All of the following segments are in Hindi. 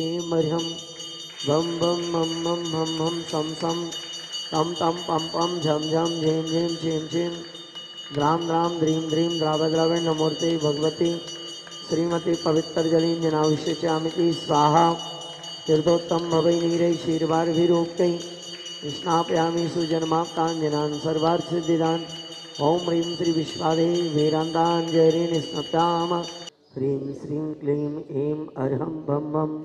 मे मरिहम भम भम मम मम हम हम सम सम तम तम पम पम झम झम झेम झेम झेम झेम ग्राम ग्राम ध्रीम ध्रीम द्राव द्राव नमूर्ति भगवती श्रीमती पवित्रजली जनाविश्यामिति स्वाहा। तीर्थोत्तम भवै नीरै क्षीरवार भीरूपकै स्नापयामि सुजन्माप्ताञ्जनान् सर्वार्थसिद्धिदान्। ओम ह्रीं श्री विश्वादे वीरान्ताञ्जलिं स्नापयाम। ह्रीं श्रीं क्लीं ऐं अर्हं भं मम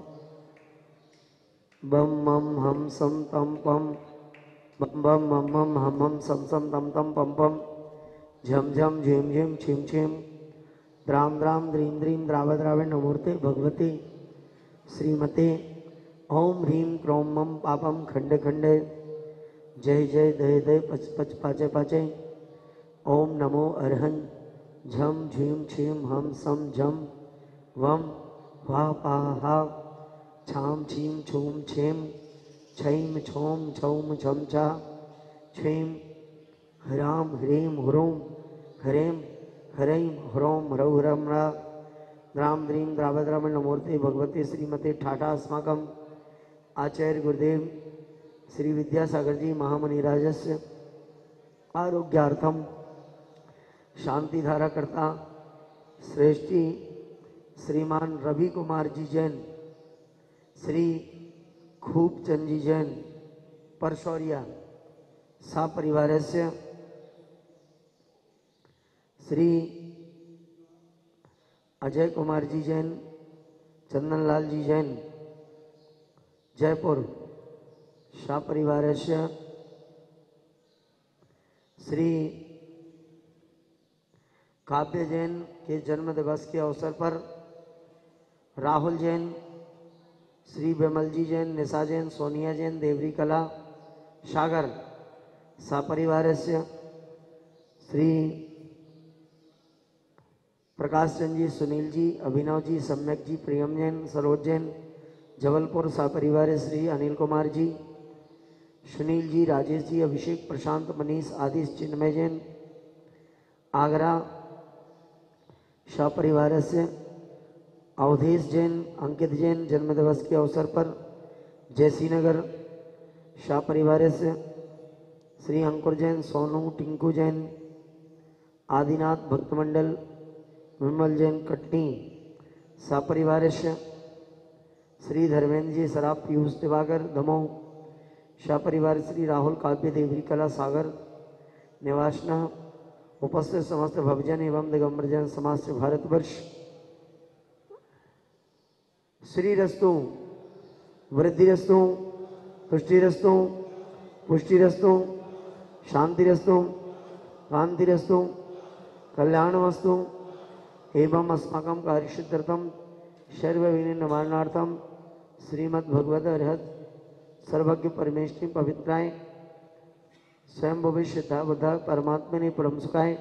बम मम हम सम तम पम बम बम मम मम हम हम सम सम तम तम पम पम झम झम झेम झेम छिम छिम द्राम द्राम द्रीम द्रीम द्राव द्राव नमूर्ते भगवती श्रीमते। ओम ह्रीं क्रोम मम पापम खंड खंड जय जय दय दय पच पच पाचे पाचे। ओम नमो अर्हन झम झीम छिम हम सम झम वम वाह पा हा छाम छीम छूम छेम छैम छोम छौम छम छा छेम हराम ह्रीम ह्रूम हरेम हरैम ह्रोम ह्रौ ह्रम रा राम ह्रीम द्रावद्राम नमूर्ते भगवती श्रीमते। ठाठा अस्माकं आचार्य गुरुदेव श्री विद्यासागर जी महामनिराजस्य आरोग्यार्थम शांतिधाराकर्ता श्रेष्ठी श्रीमान रवि कुमार जी जैन श्री खूबचंद जी जैन परशौरिया सपरिवारस्य श्री अजय कुमार जी जैन चंदनलाल जी जैन जयपुर सपरिवारस्य श्री काव्य जैन के जन्म दिवस के अवसर पर राहुल जैन श्री बेमल जी जैन निशा जैन सोनिया जैन देवरी कला सागर सपरिवारस्य श्री प्रकाश चंद जी सुनील जी अभिनव जी सम्यक जी प्रियम जैन सरोज जैन जबलपुर सपरिवार श्री अनिल कुमार जी सुनील जी राजेश जी अभिषेक प्रशांत मनीष आदि चिन्मय जैन आगरा सपरिवारस्य अवधेश जैन अंकित जैन जन्म दिवस के अवसर पर जयसिंहनगर सपरिवारस्य श्री अंकुर जैन सोनू टिंकू जैन आदिनाथ भक्तमंडल विमल जैन कटनी सपरिवारस्य श्री धर्मेंद्र जी सराफ पीयूष दिवाकर दमोह सपरिवार श्री राहुल काव्य देवरी कला सागर निवासना। उपस्थित समस्त भवजन एवं दिगंबरजन समाज से भारतवर्ष श्री रस्तु वृद्धि रस्तु तुष्टि रस्तु पुष्टि रस्तु शांति रस्तु कांति रस्तु कल्याण वस्तु एवं अस्माकं कार्यसिद्ध्यर्थं सर्वविघ्न निवारणार्थं श्रीमद् भगवद् अर्हत सर्वज्ञ परमेष्ठि पवित्राय स्वयं भविष्यता बुद्धा परमात्मने परम सुखाय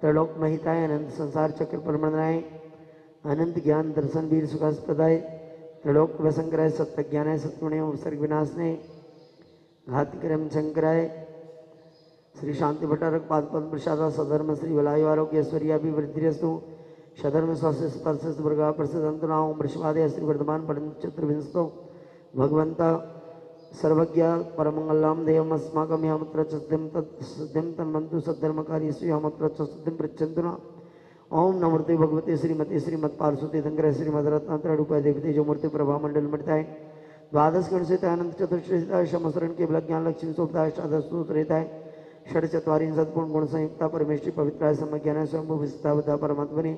त्रैलोक महिताय अनंत संसार चक्र प्रमंडनाय अनंत ज्ञान दर्शन वीर सुखास्पदाय त्रिलोक वसंकराय सत्य ज्ञानाय सत्गुणे उपसर्ग विनाशने घातिक्रम शंकराय श्री शांति भट्टारक पाद पद्म प्रसादा सधर्म श्री वलायु आरोग्यश्वरिया भी वृद्धिस्तु सधर्म स्वास्थ्य स्पर्श वर्गा प्रसदंतनाओं वृषवादय श्री वर्धमान पंचत्रविंशो भगवंत सर्वज्ञ परमंगलाम देवम अस्माकं यामत्र सिद्धिं तत्सिद्धिं तन्वन्तु सद्धर्मकार्येषु यामत्र सिद्धिं पृच्छन्तु। ओम नमूर्ति भगवती श्रीमती श्रीमद पार्श्वती धंकर श्रीमद रत्नात्रुपा देवती जो मूर्ति प्रभा मंडल मृताय द्वादश गण से अनंत चतुर्श्रेताय समसरण के बल ज्ञान लक्ष्मी सोपताय अष्टादशताय षड चतवारी सत्पूर्ण गुण संयुक्ता परमेश्वरी पवित्राय समज्ञान स्वयं विस्तावता परमात्मने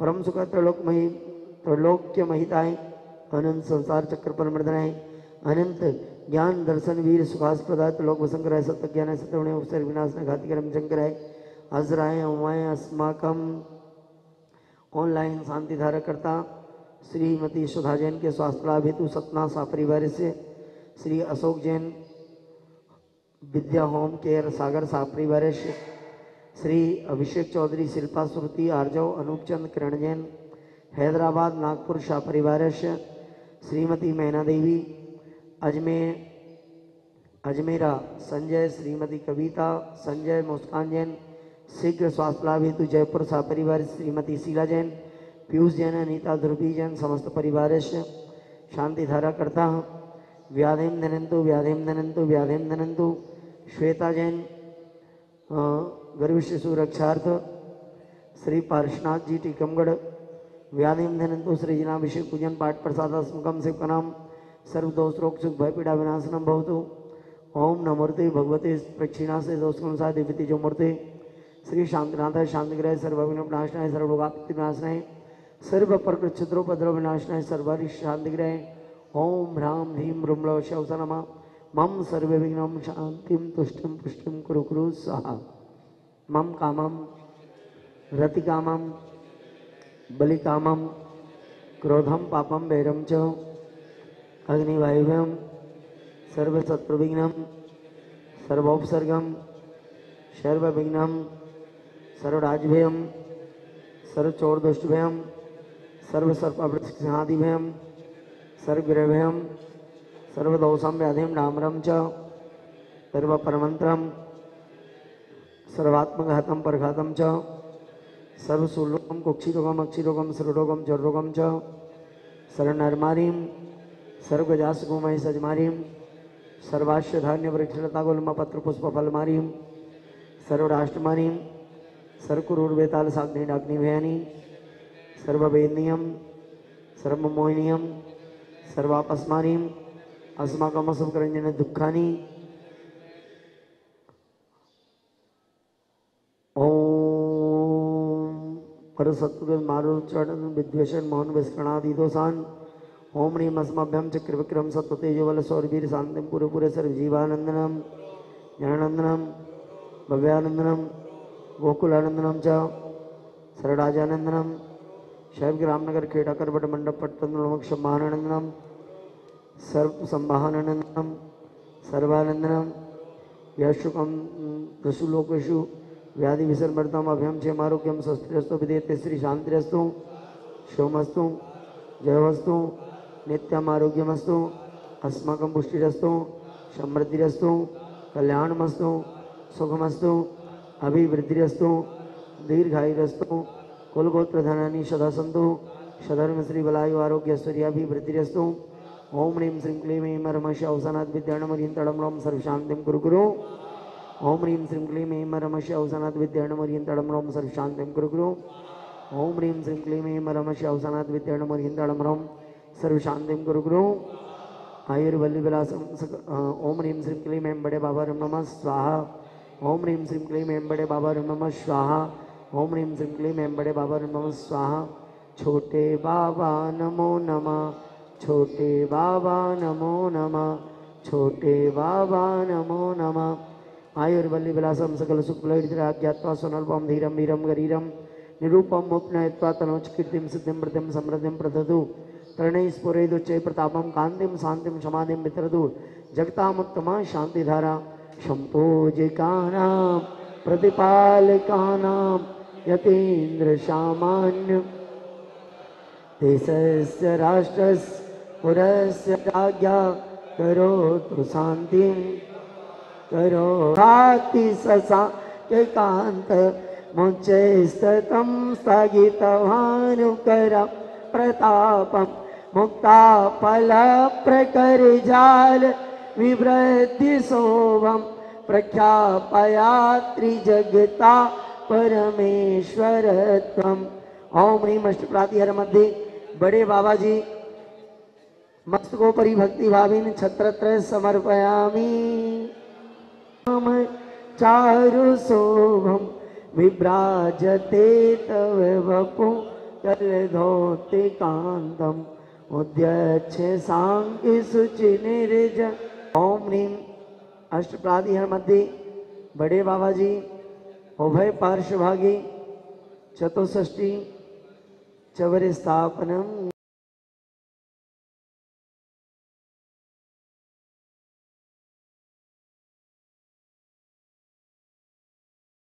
परम सुख त्रैलोक्य महिताय अनंत संसार चक्र परमर्दनाय अनंत ज्ञान दर्शन वीर सुखास्पदाय त्रिलोक वसंकराय सत्य ज्ञानाय सत्य उपसर्ग विनाशन घातिकरम शंकराय अजराय अमाय अस्माकम ऑनलाइन शांति धाराकर्ता श्रीमती सुधा जैन के स्वास्थ्य लाभ हेतु सतना सपरिवार से श्री अशोक जैन विद्या होम केयर सागर सपरिवार से श्री अभिषेक चौधरी शिल्पा श्रुति आर्जव अनूप चंद किरण जैन हैदराबाद नागपुर सपरिवार से श्रीमती मैना देवी अजमेरा संजय श्रीमती कविता संजय मुस्कान जैन शीघ्र स्वास्थ्य लाभ हेतु जयपुर सपरिवार श्रीमती शीला जैन पीयूष जैन अनीता ध्रुवी जैन समस्त परिवार से शांति धारा करता हूँ। व्याधिम धनंतु व्याधिम धनंतु व्याधिम धनंतु। श्वेता जैन गर्भ शिशु रक्षार्थ श्री पार्श्वनाथ जी टीकमगढ़। व्याधिम धनंतु श्री जनाभिषेक पूजन पाठ प्रसादास्मकम शिवकनाम सर्वदोषरोग सुख भय पीड़ा विनाशनम भवतु। ओम नमूर्ति भगवती प्रक्षिणा से दोषा देवती जो मूर्ति श्री शांतिनाथाय शांतिग्रह सर्वविघ्न विनाशनाय सर्वलोकापत्ति विनाशनाय सर्व प्रकृत क्षुद्रोपद्रव विनाशनाय सर्वरि शांतिग्रह ओम ह्रां ह्रीं रुं लौ शौ स नमः मम सर्वविघ्नं शांतिं तुष्टिं पुष्टिं कुरु कुरु स्वाहा। मम कामं रतिकामं बलिकामं क्रोधं पापं वैरं च अग्निवायुभ्यं सर्वसत्प्रविघ्नं सर्वोपसर्गं सर्वविघ्नं सर्वराजभयं सर्वचोरदुष्टभयं सर्वसर्पवृक्षादिभयं सर्वग्रहभयं सर्वदोषं व्याधिं डामरं च सर्वपरमन्त्रं सर्वात्मघातं परघातं च सर्वशूलरोगं कुक्षिरोगं अक्षिरोगं सर्वरोगं जडरोगं च सर्वनरमारीं सर्वगजासुगुमय सजमारीं सर्वाश्यधान्यवृक्षलतागुल्मपत्रपुष्पफलमारीं सर्वराष्ट्रमानीं सर्वकुरुर्वेताल साग्नि डाग्नि भयानी सर्ववेदनीयम सर्वमोहिनीयम सर्वापस्मानीम अस्माकमसुकरंजन दुःखानी। ओम परसत्व मारुचरण विद्वेषण मौन विस्करणादि दोषान् ओम ह्रीं अस्मभ्यं चक्रविक्रम सत्वतेजोबल सौरवीर शांतिं पुरपुरे सर्वजीवानंदनम ज्ञानानंदनम भव्यानंदनम गोकुलानंदनम च सरराजानंदनम शैव रामनगर खेड़ाकर बट मंडप पट्टनमक्ष महानंदनम सर्व संवाहानंदनम सर्वानंदनम यशुकम दशुलोकेशु व्याधि विसर्मृतम अभ्यम क्षेमारोग्यम स्वस्थिरस्तु विधेयते श्री शांतिरस्तु शोमस्तु जयवस्तु नित्यम आरोग्यमस्तु अस्माकं पुष्टिरस्तु समृद्धिरस्तु कल्याणमस्तु सुखमस्तु अभिवृद्धिरस्तु दीर्घायुरस्तु कुलगोत्रधनानि सदा सन्तु सधर्म श्रीबलायु आरोग्यश्वर्याभिवृद्धिरस्तु। ओम ह्रीं श्रीं क्लीं ऐं रमश औसनात् विद्याणमरीं तडमलों सर्वशान्तिं कुरु कुरु। ओम ह्रीं श्रीं क्लीं ऐं रमश औसनात् विद्याणमरीं तडमलों सर्वशान्तिं कुरु कुरु। ओम ह्रीं श्रीं क्लीं ऐं रमश औसनात् विद्याणमरीं तडमलों सर्वशान्तिं कुरु कुरु। आयुर्वल्लीविलासं ओम ह्रीं श्रीं क्लीं ऐं बड़े बाबा रम नमः स्वाहा। ओम ह्रीं श्रीं क्लीं ऐं बड़े बाबा रम नमः स्वाहा। ओम ह्रीं श्रीं क्लीं ऐं बड़े बाबा रम नमः स्वाहा। छोटे बाबा नमो नमः छोटे बाबा नमो नमः छोटे बाबा नमो नमः। आयुर्वल्लीविलासं सकल सुखफलैर्जया ज्ञात्वा स्वनल्पं धीरं वीरं गरीरं निरूपं उपनयत्वा तनोचकीर्तिं सिद्धिं प्रतिं समृद्धिं प्रददु। तरणै स्फुरैर्दुच्चैः प्रतापं कान्तिं शान्तिं समाधिं वितरतु। जगतामुत्तमां शान्तिधारा सम्पूजिकानां प्रतिपालकानां यतीन्द्रसामान्यं देशस्य राष्ट्रस्य पुरस्य राज्ञा करोतु शान्तिं करोति ससाकान्त मुञ्चे सतं स्थगितभानुकरं प्रतापं मुक्ताफल प्रकरजाल विवृद्धि शोभम प्रख्यापयात्रि जगता परमेश्वरत्वम्। ओम ह्रीं अष्टप्रातिहार मध्ये बड़े बाबा जी मस्तकोपरि भक्तिभावेन छत्रत्रय समर्पयामि। चारु शोभम विभ्राजते तव वपु कलधोति कांतम उद्यच्छे सांख्य शुचि निर्ज। ओम ह्रीं अष्टप्रातिहार मध्ये बड़े बाबा जी उभय पार्श्वभागे चतुष्षष्टि चवर स्थापनम।